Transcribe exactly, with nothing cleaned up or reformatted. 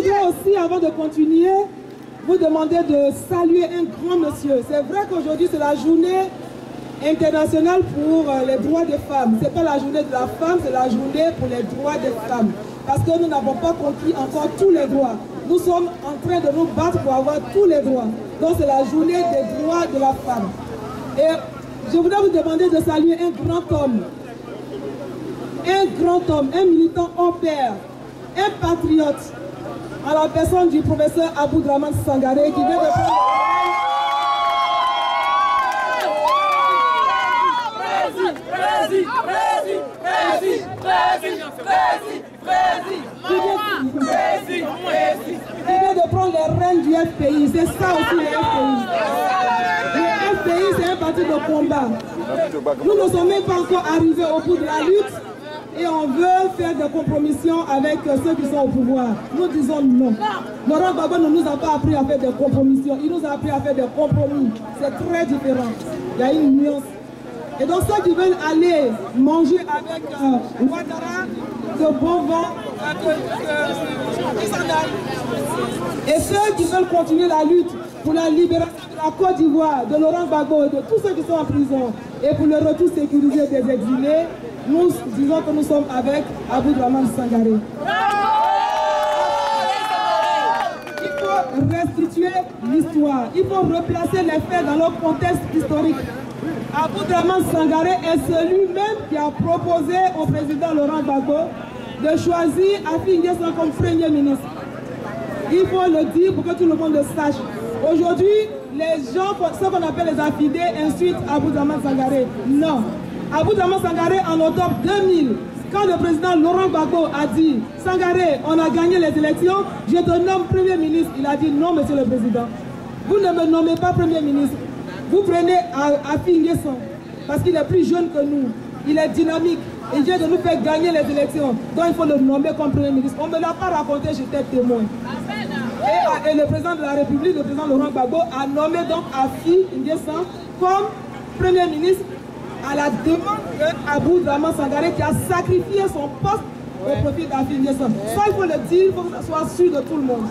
voudrais aussi, avant de continuer, vous demander de saluer un grand monsieur. C'est vrai qu'aujourd'hui, c'est la journée internationale pour les droits des femmes. Ce n'est pas la journée de la femme, c'est la journée pour les droits des femmes. Parce que nous n'avons pas conquis encore tous les droits. Nous sommes en train de nous battre pour avoir tous les droits. Donc c'est la journée des droits de la femme. Et je voudrais vous demander de saluer un grand homme. Un grand homme, un militant hors pair, un patriote, à la personne du professeur Abdramane Sangaré qui vient de prendre les rênes du F P I. C'est ça aussi le F P I. Le F P I, c'est un parti de combat. Nous ne sommes même pas encore arrivés au bout de la lutte. Et on veut faire des compromissions avec ceux qui sont au pouvoir. Nous disons non. Laurent Gbagbo ne nous a pas appris à faire des compromissions. Il nous a appris à faire des compromis. C'est très différent. Il y a une nuance. Et donc ceux qui veulent aller manger avec euh, Ouattara, de bon vent, et ceux qui veulent continuer la lutte pour la libération de la Côte d'Ivoire, de Laurent Gbagbo et de tous ceux qui sont en prison, et pour le retour sécurisé des exilés, nous disons que nous sommes avec Abdramane Sangaré. Il faut restituer l'histoire. Il faut replacer les faits dans leur contexte historique. Abdramane Sangaré est celui-même qui a proposé au président Laurent Gbagbo de choisir Affi N'guessan comme premier ministre. Il faut le dire pour que tout le monde le sache. Aujourd'hui, les gens, ce qu'on appelle les affidés, insultent Abdramane Sangaré. Non. Abdramane Sangaré, en octobre deux mille, quand le président Laurent Gbagbo a dit « Sangaré, on a gagné les élections, je te nomme Premier ministre », il a dit « Non, Monsieur le Président, vous ne me nommez pas Premier ministre, vous prenez Affi N'guessan, parce qu'il est plus jeune que nous, il est dynamique, il vient de nous faire gagner les élections, donc il faut le nommer comme Premier ministre. On ne me l'a pas raconté, j'étais témoin. » Et, et le président de la République, le président Laurent Gbagbo, a nommé donc Affi N'guessan comme Premier ministre, à la demande de Abdramane Sangaré qui a sacrifié son poste au profit d'Affi N'guessan. Ça, il faut le dire, il faut que ça soit sûr de tout le monde.